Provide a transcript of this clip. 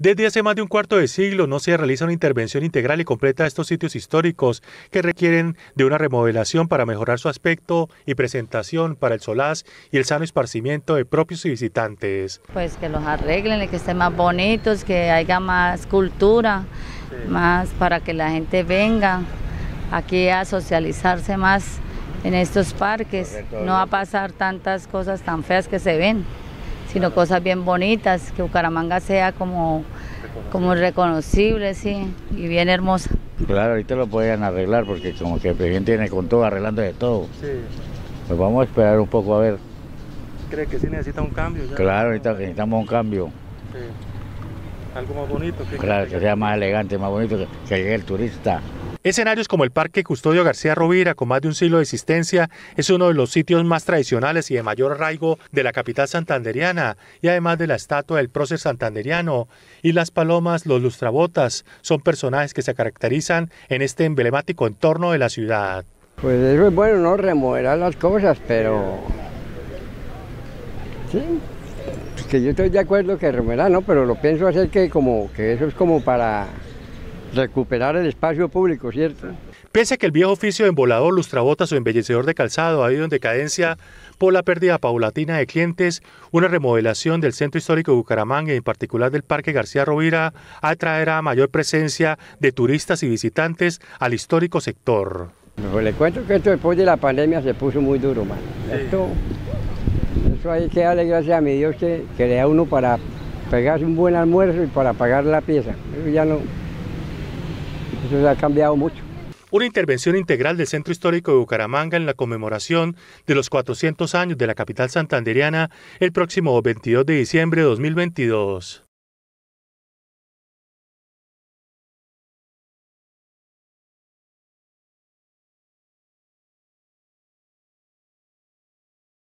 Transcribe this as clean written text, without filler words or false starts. Desde hace más de un cuarto de siglo no se realiza una intervención integral y completa de estos sitios históricos que requieren de una remodelación para mejorar su aspecto y presentación para el solaz y el sano esparcimiento de propios y visitantes. Pues que los arreglen, que estén más bonitos, que haya más cultura, más para que la gente venga aquí a socializarse más en estos parques, no va a pasar tantas cosas tan feas que se ven, sino cosas bien bonitas, que Bucaramanga sea como reconocible, sí, y bien hermosa. Claro, ahorita lo pueden arreglar porque como que el presidente viene con todo, arreglando de todo. Sí. Pues vamos a esperar un poco a ver. ¿Cree que sí necesita un cambio? Ya? Claro, ahorita necesitamos un cambio. Sí. Algo más bonito. Claro, que sea más elegante, más bonito, que llegue el turista. Escenarios como el Parque Custodio García Rovira, con más de un siglo de existencia, es uno de los sitios más tradicionales y de mayor arraigo de la capital santandereana, y además de la estatua del prócer santanderiano y las palomas, los lustrabotas, son personajes que se caracterizan en este emblemático entorno de la ciudad. Pues eso es bueno, no remodelar las cosas, pero sí, pues que yo estoy de acuerdo que remodelar, no, pero lo pienso hacer que como que eso es como para recuperar el espacio público, ¿cierto? Pese a que el viejo oficio de embolador, lustrabotas o embellecedor de calzado ha ido en decadencia por la pérdida paulatina de clientes, una remodelación del centro histórico de Bucaramanga y en particular del Parque García Rovira atraerá mayor presencia de turistas y visitantes al histórico sector. Pues le cuento que esto después de la pandemia se puso muy duro, man. Eso hay que darle gracias a mi Dios que le da uno para pegarse un buen almuerzo y para pagar la pieza. Eso ya no. Eso ha cambiado mucho. Una intervención integral del Centro Histórico de Bucaramanga en la conmemoración de los 400 años de la capital santandereana el próximo 22 de diciembre de 2022.